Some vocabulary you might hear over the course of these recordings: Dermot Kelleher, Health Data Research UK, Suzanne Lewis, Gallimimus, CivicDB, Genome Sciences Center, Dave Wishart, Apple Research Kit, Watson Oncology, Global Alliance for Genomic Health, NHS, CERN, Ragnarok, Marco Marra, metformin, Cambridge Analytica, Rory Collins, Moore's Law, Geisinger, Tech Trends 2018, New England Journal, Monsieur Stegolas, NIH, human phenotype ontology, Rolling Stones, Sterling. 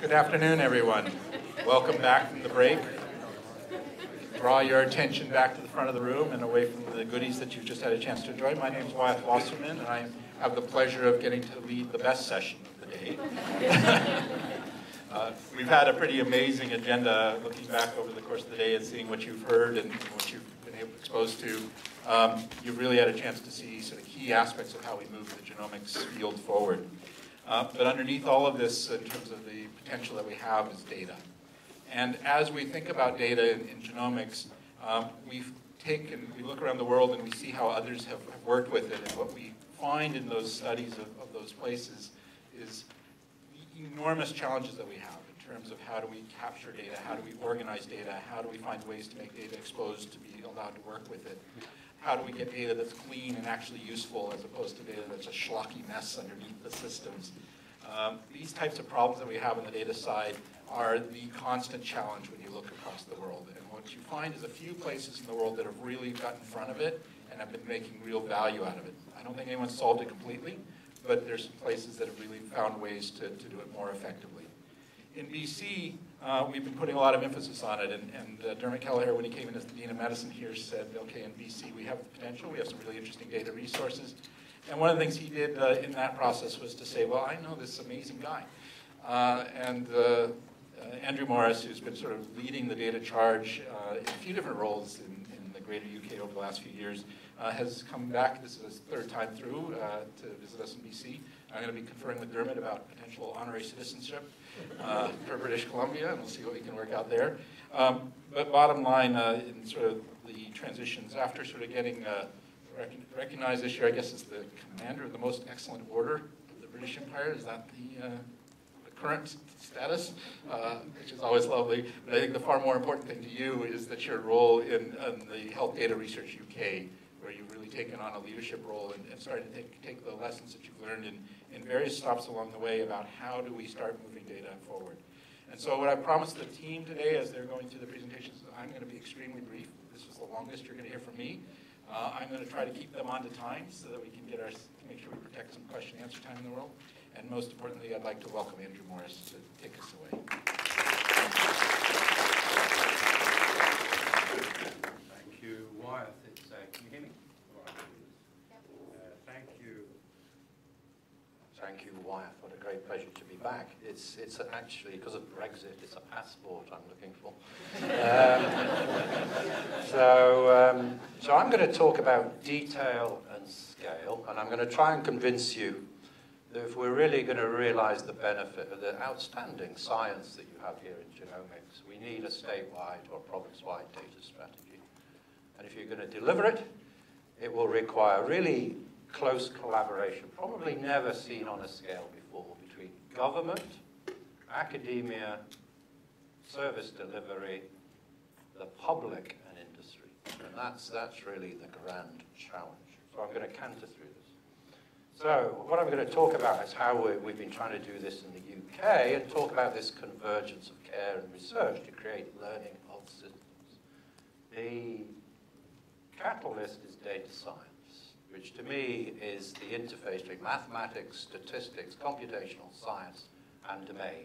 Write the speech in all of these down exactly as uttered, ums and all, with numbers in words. Good afternoon, everyone. Welcome back from the break. Draw your attention back to the front of the room and away from the goodies that you've just had a chance to enjoy. My name is Wyeth Wasserman, and I have the pleasure of getting to lead the best session of the day. uh, we've had a pretty amazing agenda looking back over the course of the day and seeing what you've heard and what you've been able, exposed to. Um, you've really had a chance to see sort of key aspects of how we move the genomics field forward. Uh, but underneath all of this, in terms of the potential that we have, is data. And as we think about data in, in genomics, um, we take and we look around the world and we see how others have, have worked with it. And what we find in those studies of, of those places is the enormous challenges that we have in terms of how do we capture data, how do we organize data, how do we find ways to make data exposed to be allowed to work with it, how do we get data that's clean and actually useful as opposed to data that's a schlocky mess underneath the systems. Um, these types of problems that we have on the data side are the constant challenge when you look across the world. And what you find is a few places in the world that have really got in front of it and have been making real value out of it. I don't think anyone's solved it completely, but there's some places that have really found ways to, to do it more effectively. In B C, uh, we've been putting a lot of emphasis on it, and, and uh, Dermot Kelleher, when he came in as the Dean of Medicine here, said, okay, in B C we have the potential, we have some really interesting data resources. And one of the things he did uh, in that process was to say, well, I know this amazing guy. Uh, and uh, Uh, Andrew Morris, who's been sort of leading the data charge uh, in a few different roles in, in the greater U K over the last few years, uh, has come back. This is his third time through uh, to visit us in B C. I'm going to be conferring with Dermot about potential honorary citizenship uh, for British Columbia, and we'll see what we can work out there. Um, but bottom line, uh, in sort of the transitions, after sort of getting uh, rec recognized this year, I guess, as the commander of the most excellent order of the British Empire, is that the... Uh, current status, uh, which is always lovely, but I think the far more important thing to you is that your role in, in the Health Data Research U K, where you've really taken on a leadership role and, and started to take, take the lessons that you've learned in, in various stops along the way about how do we start moving data forward. And so what I promised the team today as they're going through the presentations, I'm going to be extremely brief. This is the longest you're going to hear from me. Uh, I'm going to try to keep them on to time so that we can get our, make sure we protect some question and answer time in the world. And most importantly, I'd like to welcome Andrew Morris to take us away. Thank you, Wyeth. It's, uh, can you hear me? Right. Uh, thank you. Thank you, Wyeth. What a great pleasure to be back. It's, it's actually, because of Brexit, it's a passport I'm looking for. um, so, um, so I'm going to talk about detail and scale, and I'm going to try and convince you that if we're really going to realize the benefit of the outstanding science that you have here in genomics, we need a statewide or province-wide data strategy. And if you're going to deliver it, it will require really close collaboration, probably never seen on a scale before, between government, academia, service delivery, the public, and industry. And that's, that's really the grand challenge. So I'm going to canter through this. So what I'm going to talk about is how we, we've been trying to do this in the U K and talk about this convergence of care and research to create learning of systems. The catalyst is data science, which to me is the interface between mathematics, statistics, computational science, and domain.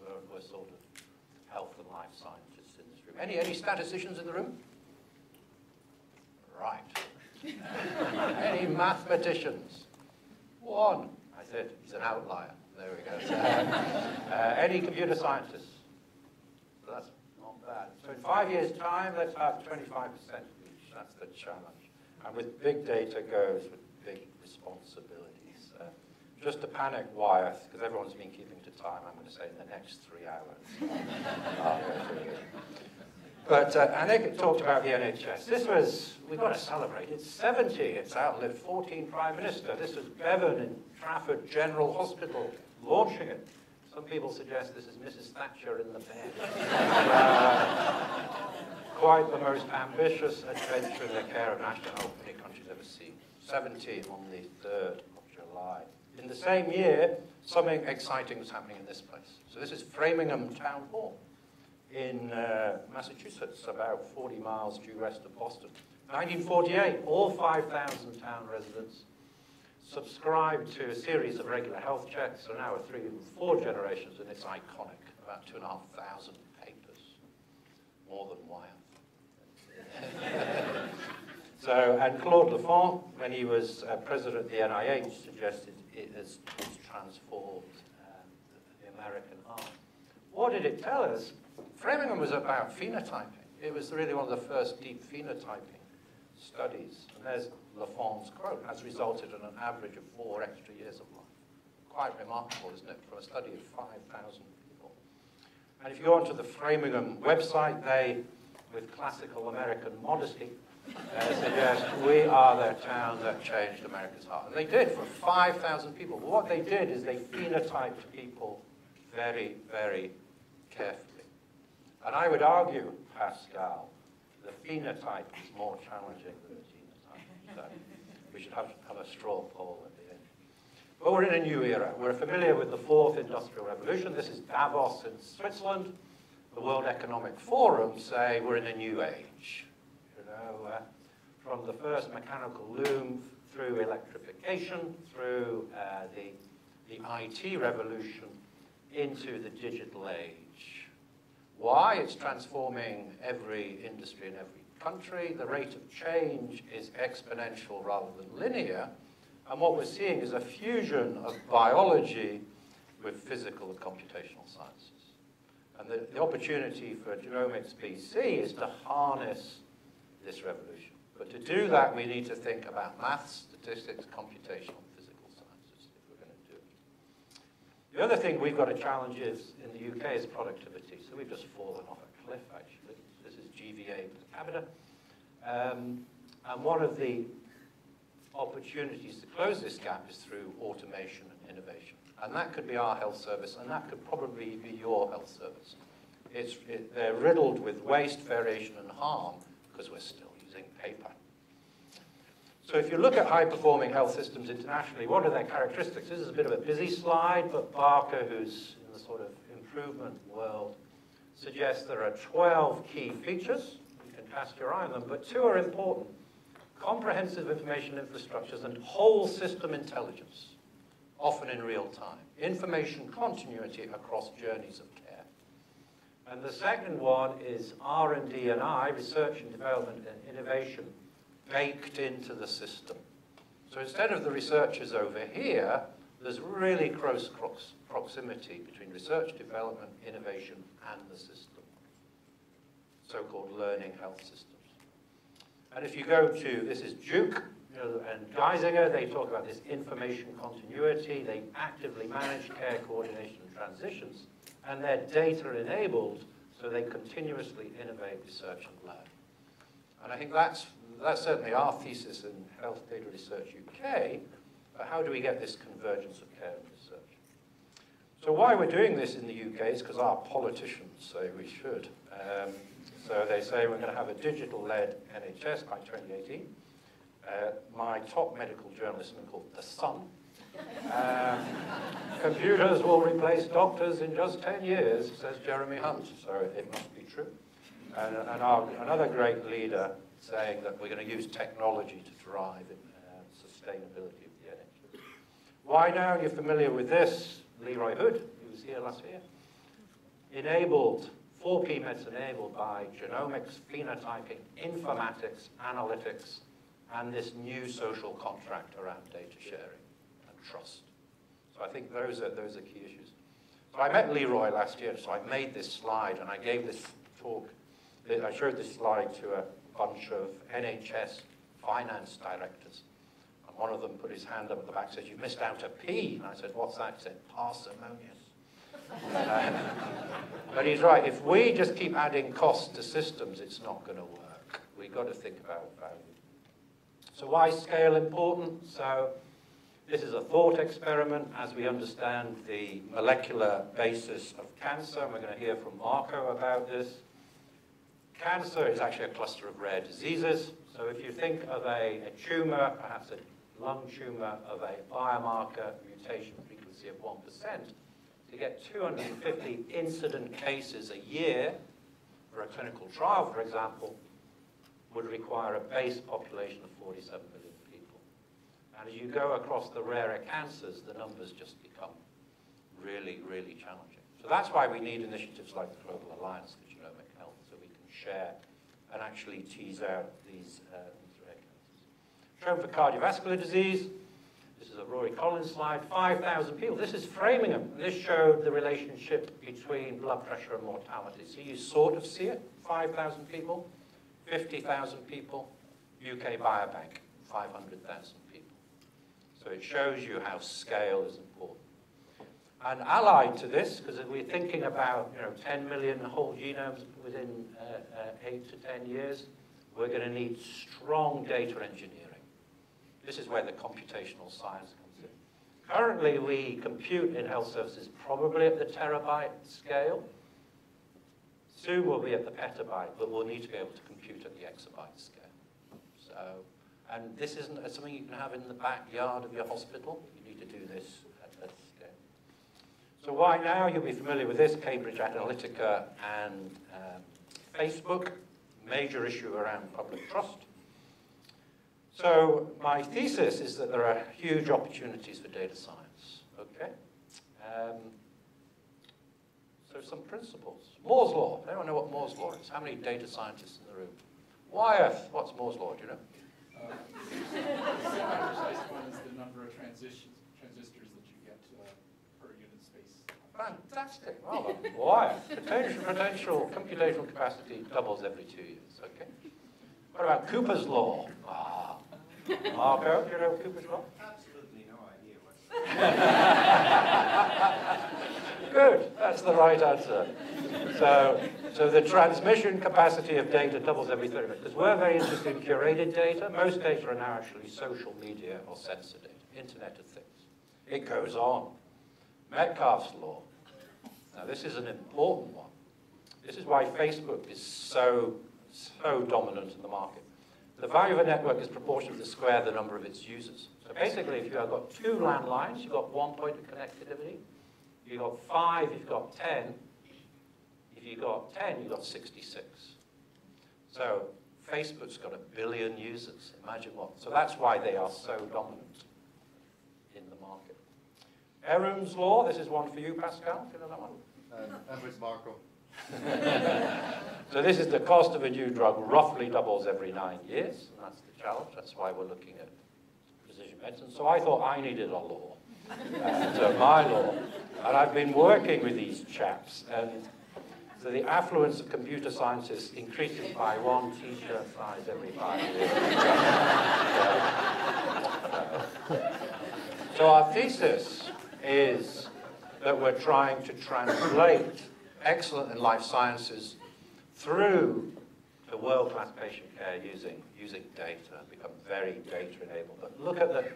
We're, we're sort of health and life scientists in this room. Any, any statisticians in the room? Right. Any mathematicians? One, I said, he's an outlier. There we go. Uh, any computer scientists? So that's not bad. So in five years' time, let's have twenty-five percent each. That's the challenge. And with big data goes with big responsibilities. Uh, just to panic, Wyeth, because everyone's been keeping to time, I'm going to say in the next three hours. But uh, Anik talked about the N H S. This was, we've got to celebrate, it's seventy, it's outlived fourteen Prime Minister. This was Bevan in Trafford General Hospital launching it. Some people suggest this is Missus Thatcher in the bed. uh, quite the most ambitious adventure in the care of national health any country's ever seen. seventy on the third of July. In the same year, something exciting was happening in this place. So this is Framingham Town Hall in uh, Massachusetts, about forty miles due west of Boston. nineteen forty-eight, all five thousand town residents subscribed to a series of regular health checks. There are now three and four generations, and it's iconic. About two and a half thousand papers, more than Wyeth. So, and Claude Lafont, when he was uh, president of the N I H, suggested it has transformed um, the American art. What did it tell us? Framingham was about phenotyping. It was really one of the first deep phenotyping studies. And there's Lafont's quote, has resulted in an average of four extra years of life. Quite remarkable, isn't it, for a study of five thousand people. And if you go onto the Framingham website, they, with classical American modesty, uh, suggest we are the town that changed America's heart. And they did, for five thousand people. But what they did is they phenotyped people very, very carefully. And I would argue, Pascal, the phenotype is more challenging than the genotype. So we should have, have a straw poll at the end. But we're in a new era. We're familiar with the fourth industrial revolution. This is Davos in Switzerland. The World Economic Forum say we're in a new age. You know, uh, from the first mechanical loom through electrification, through uh, the, the I T revolution, into the digital age. Why? It's transforming every industry in every country. The rate of change is exponential rather than linear. And what we're seeing is a fusion of biology with physical and computational sciences. And the, the opportunity for Genomics B C is to harness this revolution. But to do that, we need to think about maths, statistics, computational physical sciences, if we're going to do it. The other thing we've got a challenge is, in the U K, is productivity. So we've just fallen off a cliff, actually. This is G V A per capita. Um, and one of the opportunities to close this gap is through automation and innovation. And that could be our health service, and that could probably be your health service. It's, it, they're riddled with waste, variation, and harm, because we're still using paper. So if you look at high-performing health systems internationally, what are their characteristics? This is a bit of a busy slide, but Barker, who's in the sort of improvement world, suggests there are twelve key features. You can cast your eye on them, but two are important. Comprehensive information infrastructures and whole system intelligence, often in real time. Information continuity across journeys of care. And the second one is R and D and I, research and development and innovation, baked into the system. So instead of the researchers over here, there's really close proximity between research, development, innovation, and the system, so-called learning health systems. And if you go to, this is Duke and Geisinger, they talk about this information continuity. They actively manage care coordination and transitions, and they're data-enabled, so they continuously innovate, research, and learn. And I think that's, that's certainly our thesis in Health Data Research U K. How do we get this convergence of care and research? So why we're doing this in the U K is because our politicians say we should. Um, so they say we're going to have a digital-led N H S by twenty eighteen. Uh, my top medical journal is something called The Sun. Um, computers will replace doctors in just ten years, says Jeremy Hunt. So it must be true. And, and our, another great leader saying that we're going to use technology to drive in, uh, sustainability. Why now? You're familiar with this. Leroy Hood, who was here last year, enabled, four P meds enabled by genomics, phenotyping, informatics, analytics, and this new social contract around data sharing and trust. So I think those are, those are key issues. So I met Leroy last year, so I made this slide, and I gave this talk. I showed this slide to a bunch of N H S finance directors. One of them put his hand up at the back and said, "You missed out a P." And I said, "What's that?" He said, "Parsimonious." uh, but he's right. If we just keep adding cost to systems, it's not going to work. We've got to think about value. So why scale important? So this is a thought experiment as we understand the molecular basis of cancer. And we're going to hear from Marco about this. Cancer is actually a cluster of rare diseases. So if you think of a, a tumor, perhaps a lung tumor of a biomarker mutation frequency of one percent, to get two hundred fifty incident cases a year for a clinical trial, for example, would require a base population of forty-seven million people. And as you go across the rarer cancers, the numbers just become really, really challenging. So that's why we need initiatives like the Global Alliance for Genomic Health, so we can share and actually tease out these, uh, these rare cancers. Shown for cardiovascular disease, this is a Rory Collins slide, five thousand people. This is Framingham. This showed the relationship between blood pressure and mortality. So you sort of see it, five thousand people, fifty thousand people, U K Biobank, five hundred thousand people. So it shows you how scale is important. And allied to this, because we're thinking about you know, ten million whole genomes within uh, uh, eight to ten years, we're going to need strong data engineering. This is where the computational science comes in. Currently, we compute in health services probably at the terabyte scale. Soon we'll be at the petabyte, but we'll need to be able to compute at the exabyte scale. So, and this isn't something you can have in the backyard of your hospital. You need to do this at this scale. So why now? You'll be familiar with this, Cambridge Analytica and um, Facebook, major issue around public trust. So my thesis is that there are huge opportunities for data science, okay? Um, so some principles. Moore's Law, anyone know what Moore's Law is? How many data scientists in the room? Wyeth, what's Moore's Law, do you know? Uh, the precise one is the number of transistors, transistors that you get uh, per unit space. Fantastic, well done, Wyeth. Potential, potential computational capacity doubles every two years, okay? What about Cooper's Law? Ah. Marco, do you know Cooper's Law? Absolutely no idea what's Good, that's the right answer. So, so the transmission capacity of data doubles every thirty minutes. Because we're very interested in curated data. Most data are now actually social media or sensor data, Internet of Things. It goes on. Metcalfe's law. Now this is an important one. This is why Facebook is so so dominant in the market. The value of a network is proportional to the square the number of its users. So basically, if you've got two landlines, you've got one point of connectivity. If you've got five, you've got ten. If you've got ten, you've got sixty-six. So Facebook's got a billion users. Imagine what. So that's why they are so dominant in the market. Erom's law, this is one for you, Pascal. Do you know that one? Uh, Edwards Marco. So this is the cost of a new drug roughly doubles every nine years, and that's the challenge. That's why we're looking at precision medicine. So I thought I needed a law, uh, so my law, and I've been working with these chaps. And so the affluence of computer scientists increases by one t-shirt size every five years. so, uh, so our thesis is that we're trying to translate excellent in life sciences through the world-class patient care using using data, become very data-enabled. But look at the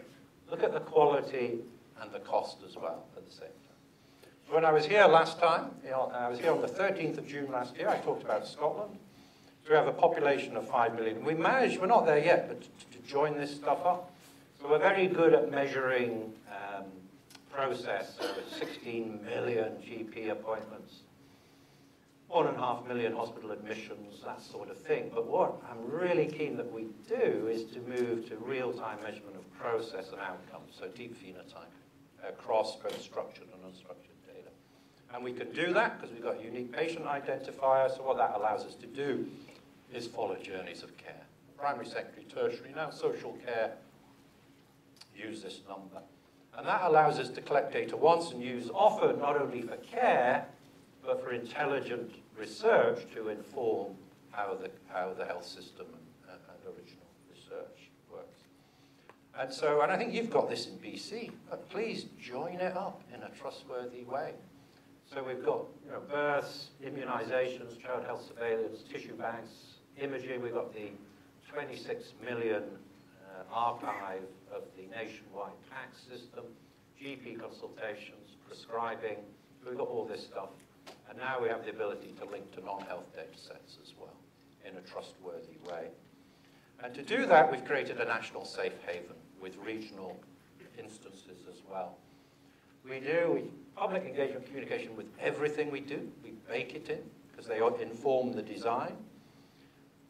look at the quality and the cost as well at the same time. When I was here last time, you know, I was here on the thirteenth of June last year. I talked about Scotland. So we have a population of five million. We managed. We're not there yet, but to, to join this stuff up. So we're very good at measuring um, process. So sixteen million G P appointments. One and a half million hospital admissions, that sort of thing. But what I'm really keen that we do is to move to real-time measurement of process and outcomes, so deep phenotyping across both structured and unstructured data. And we can do that because we've got a unique patient identifier, so what that allows us to do is follow journeys of care. Primary, secondary, tertiary, now social care, use this number. And that allows us to collect data once and use often not only for care, but for intelligent research to inform how the, how the health system and, and, and original research works. And so, and I think you've got this in B C, but please join it up in a trustworthy way. So we've got you know, births, immunizations, child health surveillance, tissue banks, imaging. We've got the twenty-six million uh, archive of the nationwide PACS system, G P consultations, prescribing. We've got all this stuff. And now we have the ability to link to non-health data sets as well in a trustworthy way. And to do that, we've created a national safe haven with regional instances as well. We do we, public engagement communication with everything we do. We bake it in because they inform the design.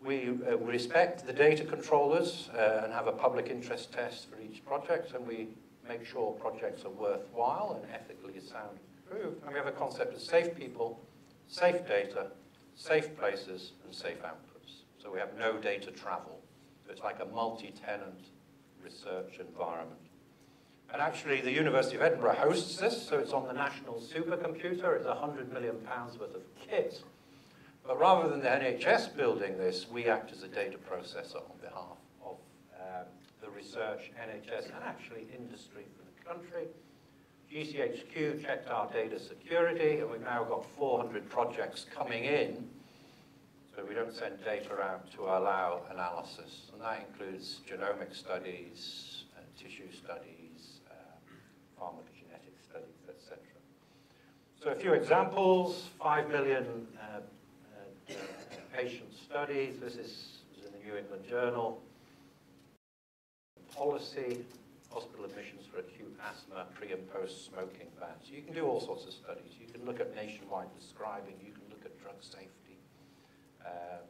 We uh, respect the data controllers uh, and have a public interest test for each project, and we make sure projects are worthwhile and ethically sound. And we have a concept of safe people, safe data, safe places, and safe outputs. So we have no data travel. So it's like a multi-tenant research environment. And actually, the University of Edinburgh hosts this, so it's on the national supercomputer. It's one hundred million pounds worth of kit. But rather than the N H S building this, we act as a data processor on behalf of uh, the research, N H S, and actually industry for the country. G C H Q checked our data security, and we've now got four hundred projects coming in, so we don't send data out to allow analysis. And that includes genomic studies, uh, tissue studies, uh, pharmacogenetic studies, et cetera. So a few examples, five million uh, uh, patient studies. This is in the New England Journal. Policy, hospital admissions for acute asthma, pre and post smoking bans. So you can do all sorts of studies. You can look at nationwide prescribing. You can look at drug safety. Um,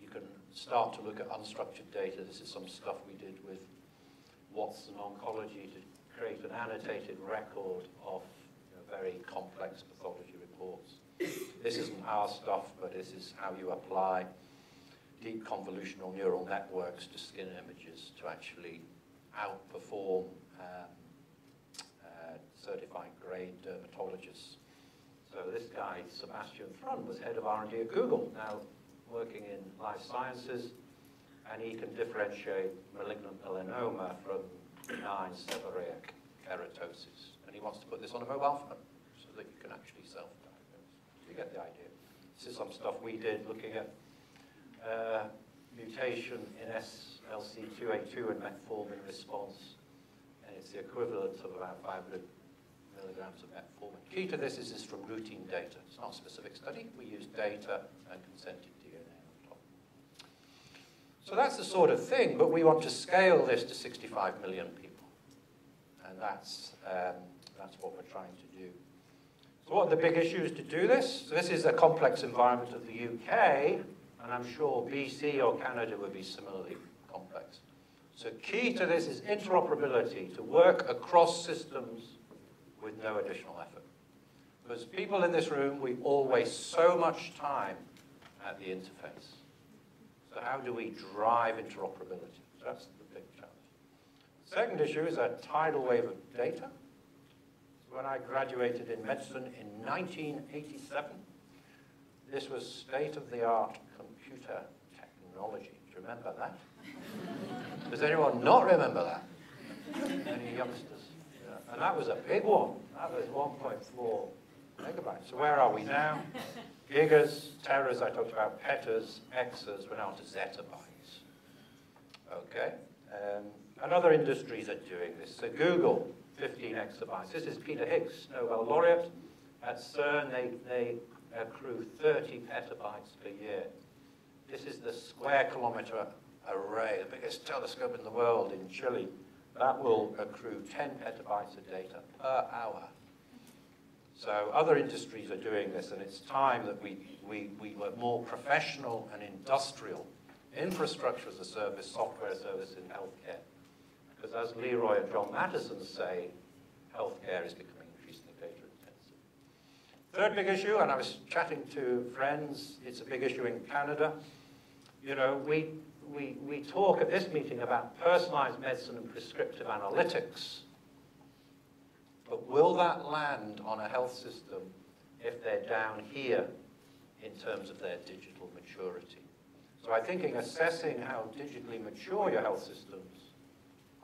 you can start to look at unstructured data. This is some stuff we did with Watson Oncology to create an annotated record of you know, very complex pathology reports. This isn't our stuff, but this is how you apply deep convolutional neural networks to skin images to actually outperform um, uh, certified grade dermatologists. So this guy, Sebastian Thrun, was head of R and D at Google, now working in life sciences, and he can differentiate malignant melanoma from benign seborrheic keratosis. And he wants to put this on a mobile phone so that you can actually self-diagnose. You get the idea. This is some stuff we did looking at Uh, mutation in S L C two A two and metformin response, and it's the equivalent of about five hundred milligrams of metformin. Key to this is this from routine data. It's not a specific study. We use data and consented D N A on top. So that's the sort of thing, but we want to scale this to sixty-five million people, and that's, um, that's what we're trying to do. So what are the big issues to do this? So this is a complex environment of the U K, and I'm sure B C or Canada would be similarly complex. So key to this is interoperability, to work across systems with no additional effort. Because people in this room, we all waste so much time at the interface. So how do we drive interoperability? That's the big challenge. The second issue is a tidal wave of data. When I graduated in medicine in nineteen eighty-seven, this was state-of-the-art computer technology. Do you remember that? Does anyone not remember that? Any youngsters? Yeah. And that was a big one. That was one point four megabytes. So where are we now? Gigas, teras, I talked about petas, exas, we're now to zettabytes. Okay. Um, and other industries are doing this. So Google, fifteen exabytes. This is Peter Higgs, Nobel laureate. At CERN, they, they accrue thirty petabytes per year. This is the square kilometer array, the biggest telescope in the world in Chile. That will accrue ten petabytes of data per hour. So other industries are doing this, and it's time that we, we, we were more professional and industrial. Infrastructure as a service, software as a service in healthcare. Because as Leroy and John Mattison say, healthcare is becoming third big issue, and I was chatting to friends, it's a big issue in Canada. You know, we, we, we talk at this meeting about personalized medicine and prescriptive analytics, but will that land on a health system if they're down here in terms of their digital maturity? So I think in assessing how digitally mature your health systems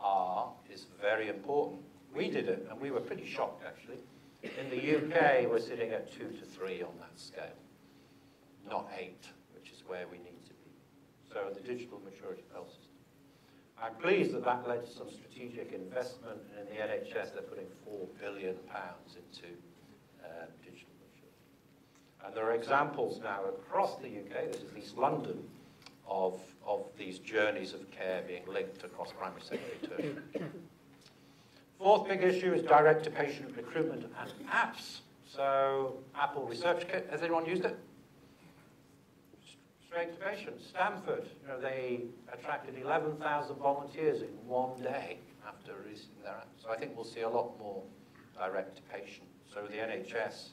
are is very important. We did it, and we were pretty shocked, actually. In the U K, we're sitting at two to three on that scale, not eight, which is where we need to be. So the digital maturity of health system. I'm pleased that that led to some strategic investment, and in the N H S, they're putting four billion pounds into uh, digital maturity. And there are examples now across the U K, this is East London, of, of these journeys of care being linked across primary, secondary, tertiary. Fourth big issue is direct-to-patient recruitment and apps. So Apple Research Kit, has anyone used it? education. Stanford, you know, they attracted eleven thousand volunteers in one day after releasing their app. So I think we'll see a lot more direct to patient. So the N H S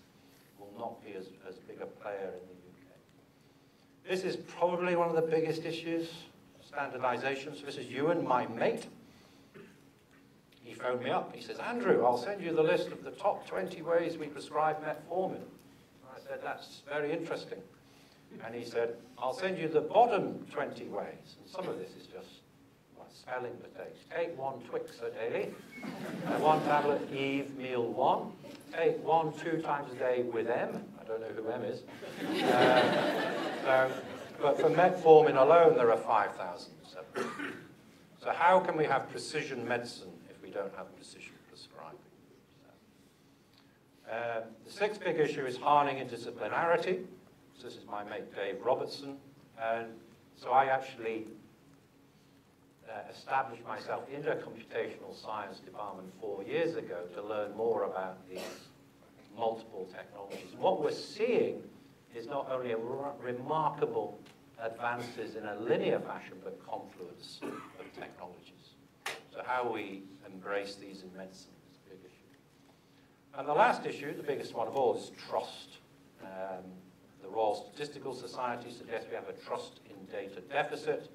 will not be as, as big a player in the U K. This is probably one of the biggest issues, standardization. So this is Ewan, my mate. He phoned me up. He says, Andrew, I'll send you the list of the top twenty ways we prescribe metformin. I said, that's very interesting. And he said, I'll send you the bottom twenty ways. And some of this is just like spelling mistakes. Take one Twix a day, and one tablet Eve meal one. Take one two times a day with M. I don't know who M is. Um, so, but for metformin alone, there are five thousand. So how can we have precision medicine if we don't have precision prescribing? So, uh, the sixth big issue is hardening interdisciplinarity. So this is my mate Dave Robertson. And so I actually uh, established myself in the computational science department four years ago to learn more about these multiple technologies. And what we're seeing is not only a remarkable advances in a linear fashion, but confluence of technologies. So how we embrace these in medicine is a big issue. And the last issue, the biggest one of all, is trust. Um, The Royal Statistical Society suggests we have a trust in data deficit.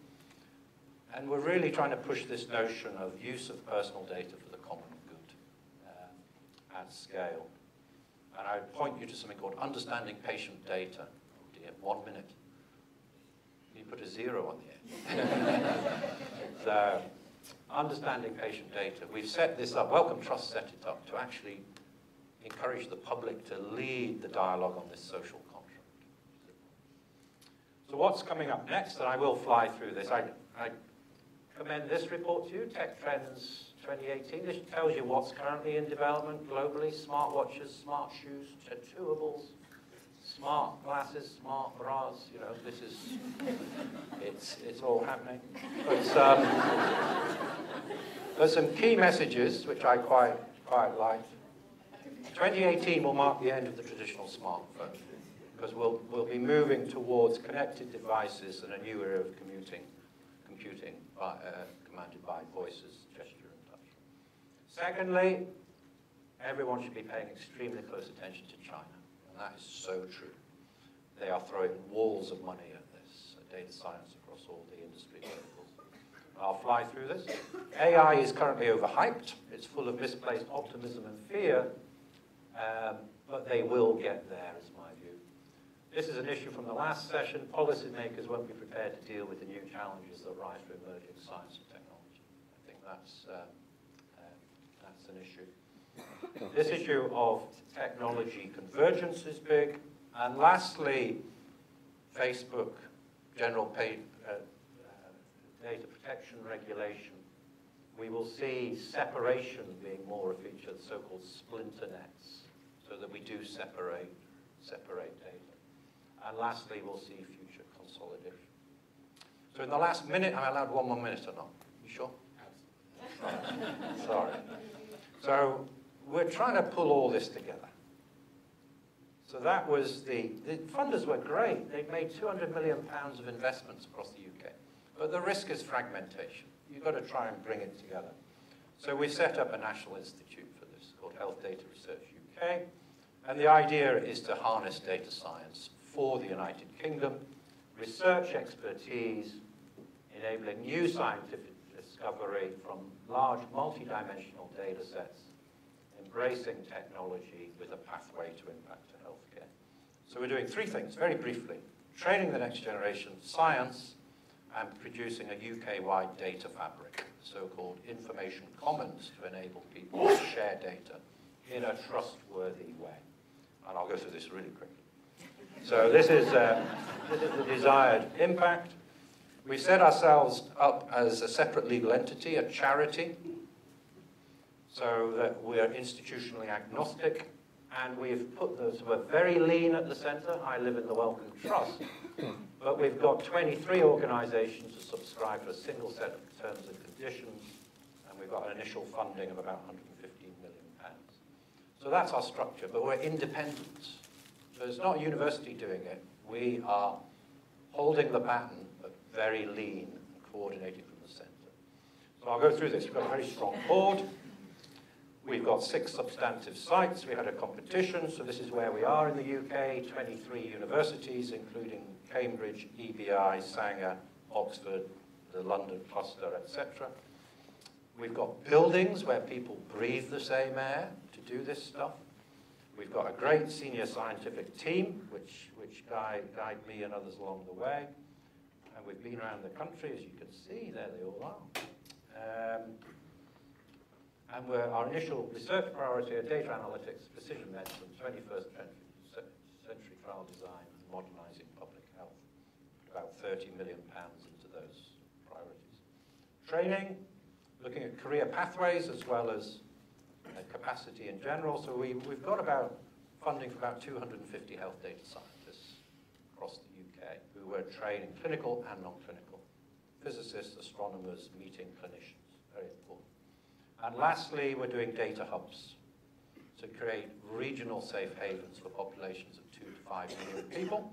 And we're really trying to push this notion of use of personal data for the common good uh, at scale. And I would point you to something called understanding patient data. Oh dear, one minute. You put a zero on the end. So, understanding patient data. We've set this up. Wellcome Trust set it up to actually encourage the public to lead the dialogue on this social context. So what's coming up next, and I will fly through this, I, I commend this report to you, Tech Trends twenty eighteen. This tells you what's currently in development globally, smartwatches, smart shoes, tattooables, smart glasses, smart bras, you know, this is, it's, it's all happening. But, um, there's some key messages which I quite, quite like. twenty eighteen will mark the end of the traditional smartphone, because we'll, we'll be moving towards connected devices and a new era of commuting, computing by, uh, commanded by voices, gesture, and touch. Secondly, everyone should be paying extremely close attention to China, and that is so true. They are throwing walls of money at this, at data science across all the industry verticals. I'll fly through this. A I is currently overhyped. It's full of misplaced optimism and fear, um, but they will get there, is my view. This is an issue from the last session. Policymakers won't be prepared to deal with the new challenges that rise for emerging science and technology. I think that's, uh, uh, that's an issue. This issue of technology convergence is big. And lastly, Facebook, general pay, uh, uh, data protection regulation. We will see separation being more a feature of so-called splinter nets, so that we do separate, separate data. And lastly, we'll see future consolidation. So in the last minute, am I allowed one more minute or not? You sure? Absolutely. Sorry. Sorry. So we're trying to pull all this together. So that was the, the funders were great. They made two hundred million pounds of investments across the U K. But the risk is fragmentation. You've got to try and bring it together. So we set up a national institute for this called Health Data Research U K. And the idea is to harness data science for the United Kingdom, research expertise, enabling new scientific discovery from large multidimensional data sets, embracing technology with a pathway to impact to healthcare. So we're doing three things, very briefly. Training the next generation science and producing a U K-wide data fabric, so-called information commons, to enable people to share data in a trustworthy way. And I'll go through this really quickly. So this is, uh, this is the desired impact. We set ourselves up as a separate legal entity, a charity, so that we are institutionally agnostic, and we've put those, we're very lean at the centre. I live in the Wellcome Trust, but we've got twenty-three organisations that subscribe to a single set of terms and conditions, and we've got an initial funding of about one hundred and fifteen million pounds. So that's our structure, but we're independent. So it's not a university doing it. We are holding the pattern, but very lean and coordinated from the center. So I'll go through this. We've got a very strong board. We've got six substantive sites. We had a competition, so this is where we are in the U K, twenty-three universities, including Cambridge, E B I, Sanger, Oxford, the London cluster, et cetera. We've got buildings where people breathe the same air to do this stuff. We've got a great senior scientific team, which, which guide, guide me and others along the way. And we've been around the country, as you can see, there they all are. Um, And we're, our initial research priority are data analytics, precision medicine, twenty-first century trial design, and modernising public health. About thirty million pounds into those priorities. Training, looking at career pathways as well as uh, capacity in general. So we, we've got about funding for about two hundred fifty health data scientists across the U K who were trained in clinical and non-clinical. Physicists, astronomers, meeting clinicians, very important. And lastly, we're doing data hubs to create regional safe havens for populations of two to five million people.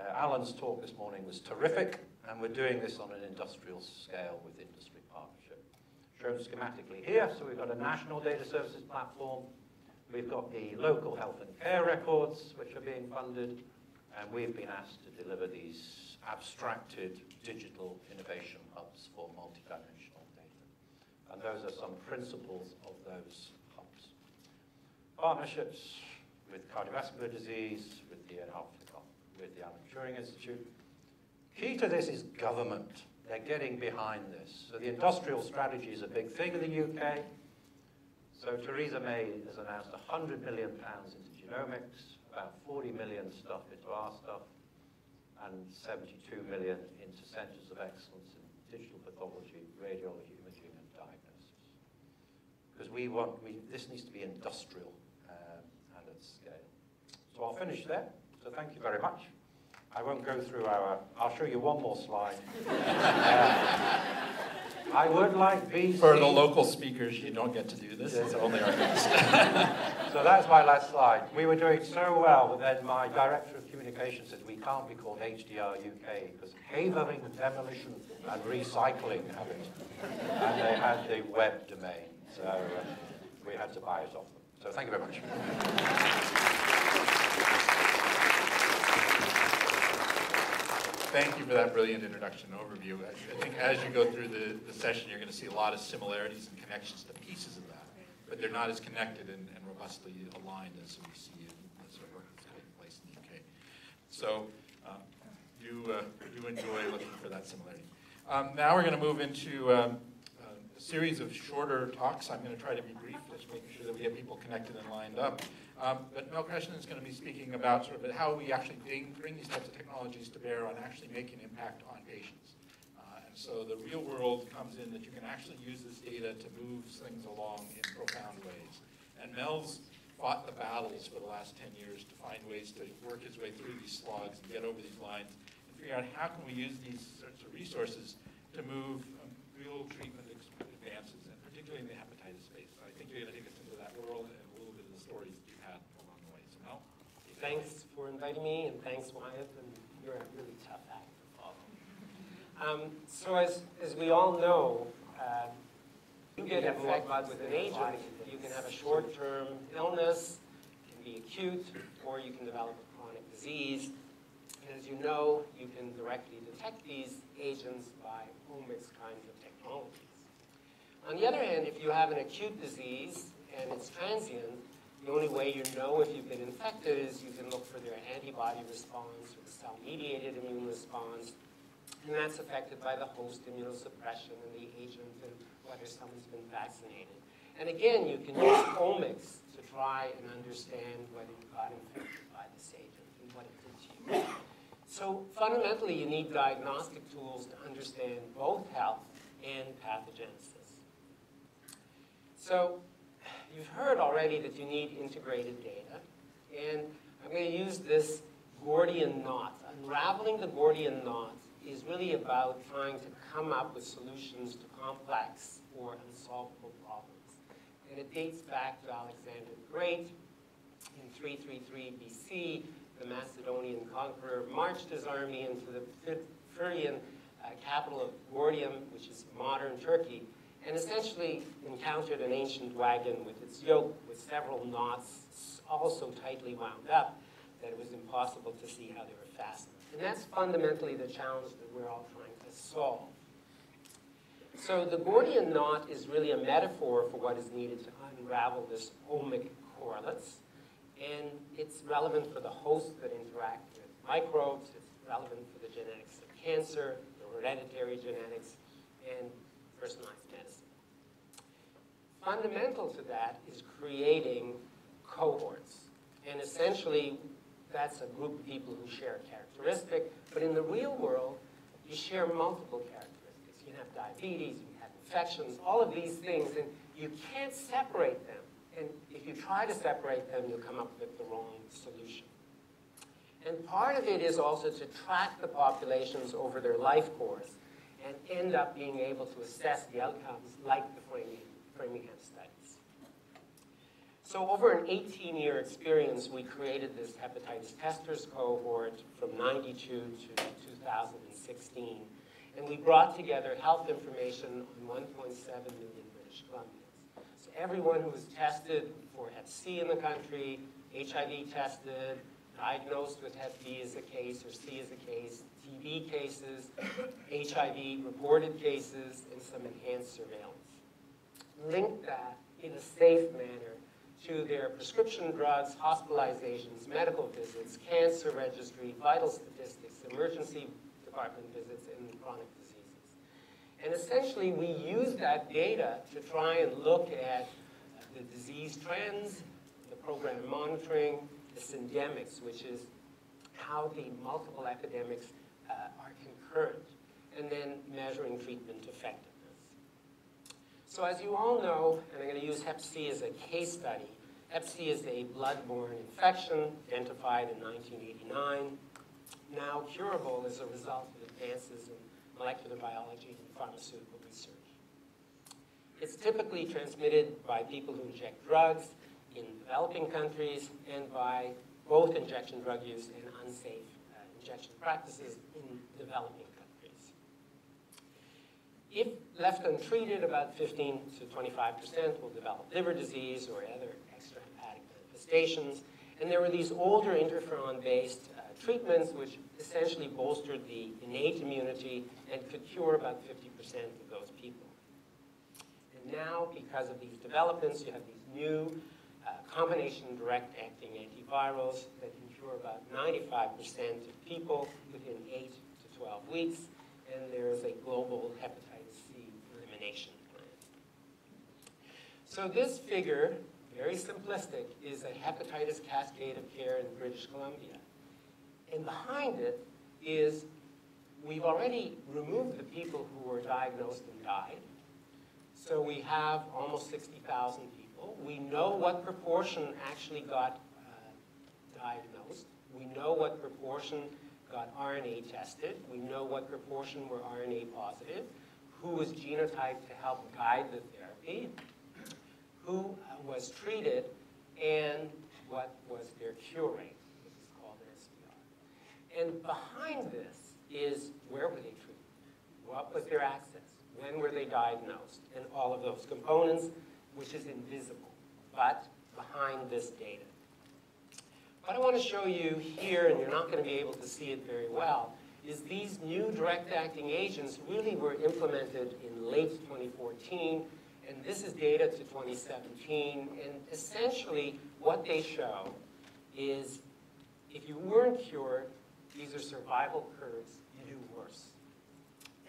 Uh, Alan's talk this morning was terrific, and we're doing this on an industrial scale with industry partnership. Shown schematically here, so we've got a national data services platform, we've got the local health and care records, which are being funded, and we've been asked to deliver these abstracted digital innovation hubs for multidimensional. And those are some principles of those hubs. Partnerships with cardiovascular disease, with the with the Alan Turing Institute. Key to this is government. They're getting behind this. So the industrial strategy is a big thing in the U K. So Theresa May has announced one hundred million pounds into genomics, about forty million stuff into our stuff, and seventy-two million into centres of excellence in digital pathology, radiology, because we want, we, this needs to be industrial um, and at scale. So I'll finish there, so thank you very much. I won't go through our, I'll show you one more slide. uh, I would like B C... For the local speakers, you don't get to do this, it's only our guest. So that's my last slide. We were doing so well, but then my director of communications said we can't be called H D R U K, because havering, demolition, and recycling have it. And they had the web domain. So uh, we had to buy it off them. So thank you very much. Thank you for that brilliant introduction and overview. I, I think as you go through the, the session, you're going to see a lot of similarities and connections to pieces of that, but they're not as connected and, and robustly aligned as we see in the sort of work that's taking place in the U K. So um, do, uh, do enjoy looking for that similarity. Um, now we're going to move into um, series of shorter talks. I'm going to try to be brief, just making sure that we have people connected and lined up. Um, but Mel Kreshnan is going to be speaking about sort of how we actually bring, bring these types of technologies to bear on actually making an impact on patients. Uh, and so the real world comes in that you can actually use this data to move things along in profound ways. And Mel's fought the battles for the last ten years to find ways to work his way through these slogs and get over these lines and figure out how can we use these sorts of resources to move um, real treatment advances, and particularly in the hepatitis space. So I think you're going to take us into that world and a little bit of the stories that you've had along the way. So Mel? Thanks for inviting me, and thanks, Wyeth, and you're a really tough act to follow. Um, so as, as we all know, uh, you get infected with an agent. You can have a short-term illness, it can be acute, or you can develop a chronic disease. And as you know, you can directly detect these agents by omics kinds of technology. On the other hand, if you have an acute disease and it's transient, the only way you know if you've been infected is you can look for their antibody response or the cell-mediated immune response, and that's affected by the host immunosuppression and the agent and whether someone's been vaccinated. And again, you can use omics to try and understand whether you got infected by this agent and what it did to you. So fundamentally, you need diagnostic tools to understand both health and pathogenesis. So you've heard already that you need integrated data, and I'm going to use this Gordian knot. Unraveling the Gordian knot is really about trying to come up with solutions to complex or unsolvable problems. And it dates back to Alexander the Great in three thirty-three B C, the Macedonian conqueror, marched his army into the Phrygian uh, capital of Gordium, which is modern Turkey, and essentially encountered an ancient wagon with its yoke with several knots all so tightly wound up that it was impossible to see how they were fastened. And that's fundamentally the challenge that we're all trying to solve. So the Gordian knot is really a metaphor for what is needed to unravel this omic correlates. And it's relevant for the hosts that interact with microbes. It's relevant for the genetics of cancer, the hereditary genetics, and personalized medicine. Fundamental to that is creating cohorts. And essentially, that's a group of people who share a characteristic. But in the real world, you share multiple characteristics. You can have diabetes, you can have infections, all of these things, and you can't separate them. And if you try to separate them, you'll come up with the wrong solution. And part of it is also to track the populations over their life course and end up being able to assess the outcomes like the Framingham studies. So over an eighteen year experience, we created this hepatitis testers cohort from ninety-two to two thousand sixteen. And we brought together health information on one point seven million British Columbians. So everyone who was tested for hep C in the country, H I V tested, diagnosed with hep B as a case or C as a case, T B cases, H I V reported cases, and some enhanced surveillance. Linked that in a safe manner to their prescription drugs, hospitalizations, medical visits, cancer registry, vital statistics, emergency department visits, and chronic diseases. And essentially, we use that data to try and look at the disease trends, the program monitoring, the syndemics, which is how the multiple epidemics uh, are concurrent, and then measuring treatment effectiveness. So as you all know, and I'm going to use hep C as a case study, hep C is a bloodborne infection identified in nineteen eighty-nine. Now curable as a result of advances in molecular biology and pharmaceutical research. It's typically transmitted by people who inject drugs in developing countries and by both injection drug use and unsafe uh, injection practices in developing countries. If left untreated, about fifteen to twenty-five percent will develop liver disease or other extrahepatic manifestations. And there were these older interferon-based uh, treatments which essentially bolstered the innate immunity and could cure about fifty percent of those people. And now, because of these developments, you have these new uh, combination direct-acting antivirals that can cure about ninety-five percent of people within eight to twelve weeks, and there is a global hepatitis C elimination plan. So this figure, very simplistic, is a hepatitis cascade of care in British Columbia. And behind it is we've already removed the people who were diagnosed and died. So we have almost sixty thousand people. We know what proportion actually got uh, diagnosed. We know what proportion got R N A tested. We know what proportion were R N A positive, who was genotyped to help guide the therapy, who was treated, and what was their cure rate. And behind this is where were they treated, what was their access, when were they diagnosed, and all of those components, which is invisible, but behind this data. What I want to show you here, and you're not going to be able to see it very well, is these new direct-acting agents really were implemented in late twenty fourteen, and this is data to twenty seventeen, and essentially what they show is if you weren't cured, these are survival curves, you do worse.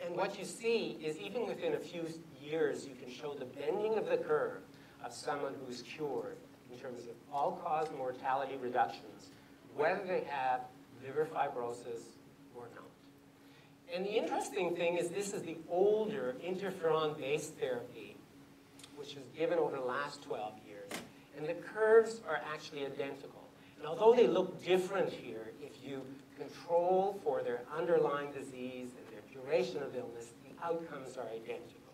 And what you see is even within a few years, you can show the bending of the curve of someone who's cured in terms of all-cause mortality reductions, whether they have liver fibrosis or not. And the interesting thing is this is the older interferon-based therapy, which was given over the last twelve years. And the curves are actually identical. And although they look different here, if you control for their underlying disease and their duration of illness, the outcomes are identical.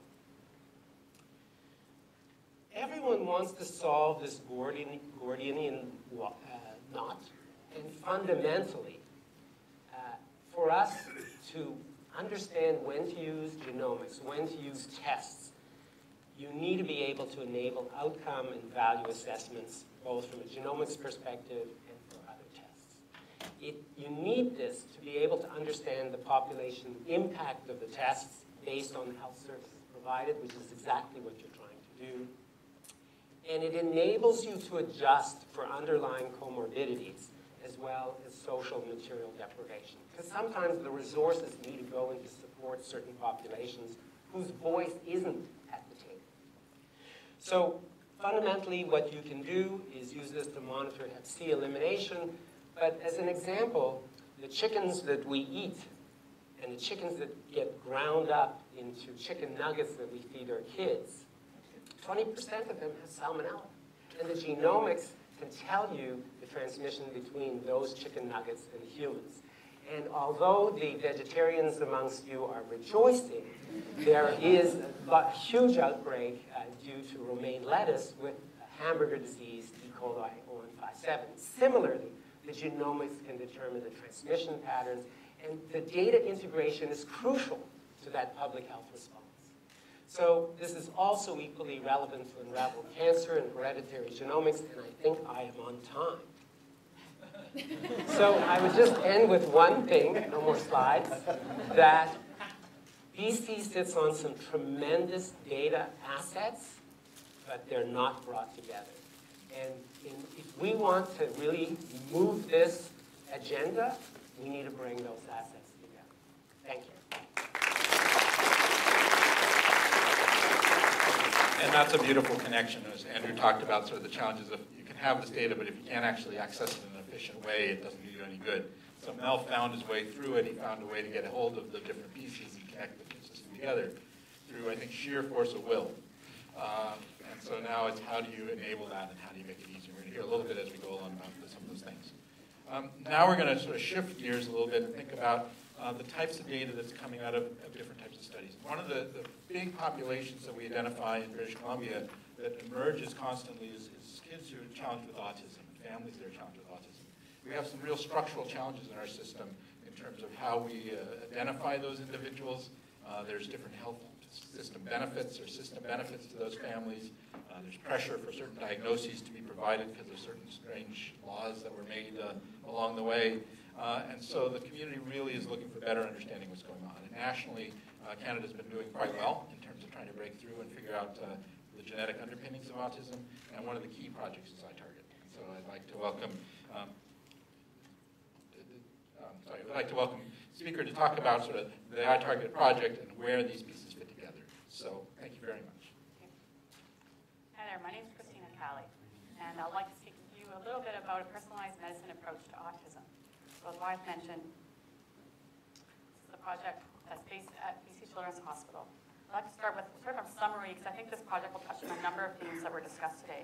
Everyone wants to solve this Gordian, Gordianian uh, knot, And fundamentally, uh, for us to understand when to use genomics, when to use tests, you need to be able to enable outcome and value assessments, both from a genomics perspective and for other tests. It, you need this to be able to understand the population impact of the tests based on the health service provided, which is exactly what you're trying to do. And it enables you to adjust for underlying comorbidities as well as social material deprivation. Because sometimes the resources need to go into support certain populations whose voice isn't at the table. So fundamentally what you can do is use this to monitor hep C elimination. But as an example, the chickens that we eat and the chickens that get ground up into chicken nuggets that we feed our kids, twenty percent of them have salmonella. And the genomics can tell you the transmission between those chicken nuggets and humans. And although the vegetarians amongst you are rejoicing, there is a huge outbreak uh, due to romaine lettuce with hamburger disease, E. coli oh one five seven. Similarly, the genomics can determine the transmission patterns, and the data integration is crucial to that public health response. So this is also equally relevant to unravel cancer and hereditary genomics, and I think I am on time. So I would just end with one thing, no more slides, that B C sits on some tremendous data assets, but they're not brought together. And in, if we want to really move this agenda, we need to bring those assets together. Thank you. And that's a beautiful connection, as Andrew talked about, sort of the challenges of you can have this data, but if you can't actually access it in an efficient way, it doesn't do you any good. So Mel found his way through it. He found a way to get a hold of the different pieces and connect the system together through, I think, sheer force of will. Uh, and so now it's how do you enable that and how do you make it easier? We're going to hear a little bit as we go along about some of those things. Um, now we're going to sort of shift gears a little bit and think about uh, the types of data that's coming out of, of different types of studies. One of the, the big populations that we identify in British Columbia that emerges constantly is, is kids who are challenged with autism, and families that are challenged with autism. We have some real structural challenges in our system in terms of how we uh, identify those individuals. Uh, there's different health system benefits or system benefits to those families. Uh, there's pressure for certain diagnoses to be provided because of certain strange laws that were made uh, along the way. Uh, and so the community really is looking for better understanding what's going on. And nationally, uh, Canada's been doing quite well in terms of trying to break through and figure out uh, the genetic underpinnings of autism. And one of the key projects is iTARGET. So I'd like to welcome, um, um, sorry, I'd like to welcome the speaker to talk about sort of the iTARGET project and where these pieces fit together. So thank you very much. Hi there, my name is Christina Calley, and I'd like to speak to you a little bit about a personalized medicine approach to autism. So as Wyeth mentioned, this is a project that's based at B C Children's Hospital. I'd like to start with sort of a summary, because I think this project will touch on a number of themes that were discussed today.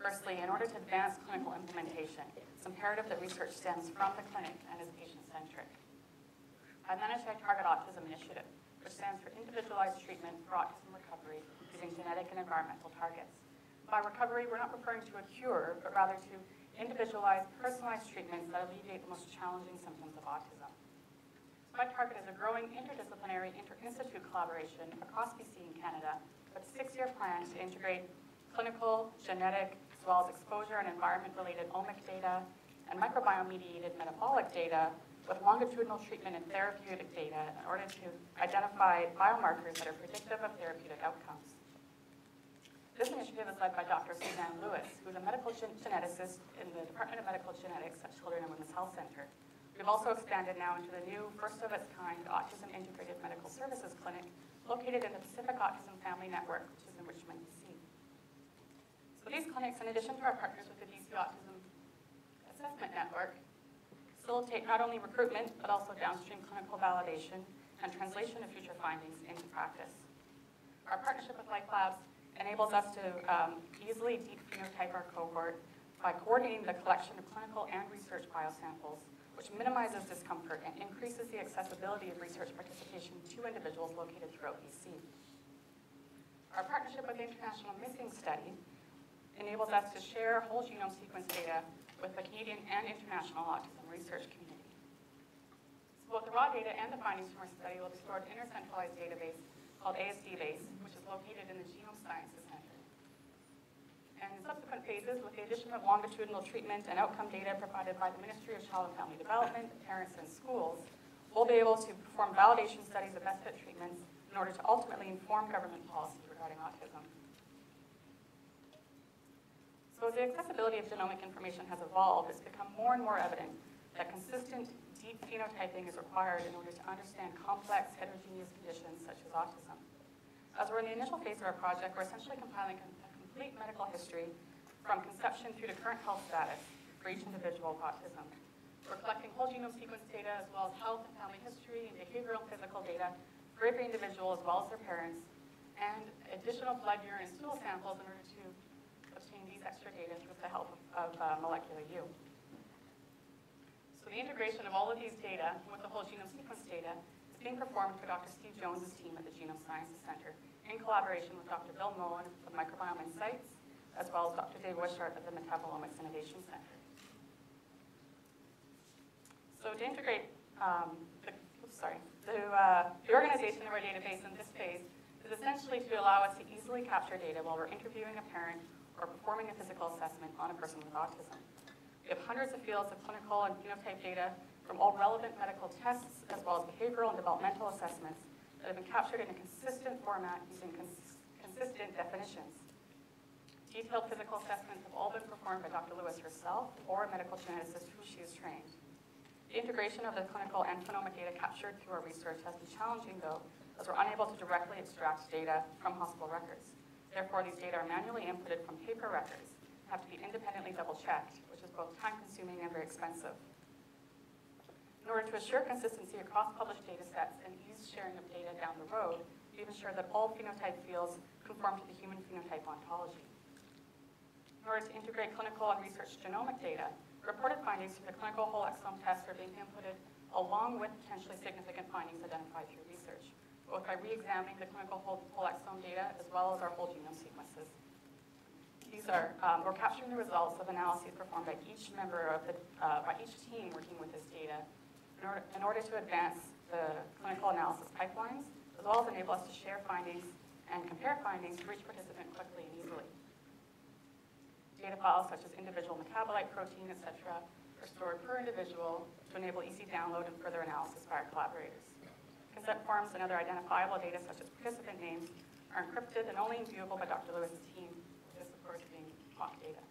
Firstly, in order to advance clinical implementation, it's imperative that research stems from the clinic and is patient-centric. I managed our Target Autism Initiative, which stands for Individualized Treatment for Autism Recovery Using Genetic and Environmental Targets. By recovery, we're not referring to a cure, but rather to individualized, personalized treatments that alleviate the most challenging symptoms of autism. iTARGET is a growing interdisciplinary, inter-institute collaboration across B C and Canada with a six-year plan to integrate clinical, genetic, as well as exposure and environment-related omic data and microbiome-mediated metabolic data with longitudinal treatment and therapeutic data in order to identify biomarkers that are predictive of therapeutic outcomes. This initiative is led by Doctor Suzanne Lewis, who is a medical gen geneticist in the Department of Medical Genetics at Children and Women's Health Center. We've also expanded now into the new, first of its kind, Autism Integrated Medical Services Clinic, located in the Pacific Autism Family Network, which is in Richmond, B C. So these clinics, in addition to our partners with the B C Autism Assessment Network, facilitate not only recruitment, but also downstream clinical validation and translation of future findings into practice. Our partnership with Life Labs enables us to um, easily deep phenotype our cohort by coordinating the collection of clinical and research biosamples, which minimizes discomfort and increases the accessibility of research participation to individuals located throughout B C. Our partnership with the International Missing Study enables us to share whole genome sequence data with the Canadian and international autism research community. So both the raw data and the findings from our study will be stored in our centralized database called A S D base, which is located in the Genome Sciences Center. And in subsequent phases, with the addition of longitudinal treatment and outcome data provided by the Ministry of Child and Family Development, parents, and schools, we'll be able to perform validation studies of best fit treatments in order to ultimately inform government policies regarding autism. So as the accessibility of genomic information has evolved, it's become more and more evident that consistent, deep phenotyping is required in order to understand complex, heterogeneous conditions such as autism. As we're in the initial phase of our project, we're essentially compiling a complete medical history from conception through to current health status for each individual with autism. We're collecting whole genome sequence data as well as health and family history and behavioral and physical data for every individual as well as their parents, and additional blood, urine, and stool samples in order to obtain these extra data with the help of, of uh, molecular U. So the integration of all of these data with the whole genome sequence data is being performed by Doctor Steve Jones' team at the Genome Sciences Center in collaboration with Doctor Bill Mullen of Microbiome Insights, as well as Doctor Dave Wishart of the Metabolomics Innovation Center. So to integrate um, the, oops, sorry, the, uh, the organization of our database in this phase is essentially to allow us to easily capture data while we're interviewing a parent or performing a physical assessment on a person with autism. We have hundreds of fields of clinical and phenotype data from all relevant medical tests as well as behavioral and developmental assessments that have been captured in a consistent format using cons consistent definitions. Detailed physical assessments have all been performed by Doctor Lewis herself or a medical geneticist who she is trained. The integration of the clinical and phenomic data captured through our research has been challenging, though, as we're unable to directly extract data from hospital records. Therefore, these data are manually inputted from paper records and have to be independently double-checked, which is both time-consuming and very expensive. In order to assure consistency across published data sets and ease sharing of data down the road, we've ensured that all phenotype fields conform to the human phenotype ontology. In order to integrate clinical and research genomic data, reported findings from the clinical whole exome tests are being inputted along with potentially significant findings identified through research, both by re-examining the clinical whole, whole exome data as well as our whole genome sequences. These are, um, we're capturing the results of analyses performed by each member of the, uh, by each team working with this data in order, in order to advance the clinical analysis pipelines, as well as enable us to share findings and compare findings for each participant quickly and easily. Data files such as individual metabolite, protein, et cetera, are stored per individual to enable easy download and further analysis by our collaborators. Consent forms and other identifiable data such as participant names are encrypted and only viewable by Doctor Lewis's team, this of course being mock data.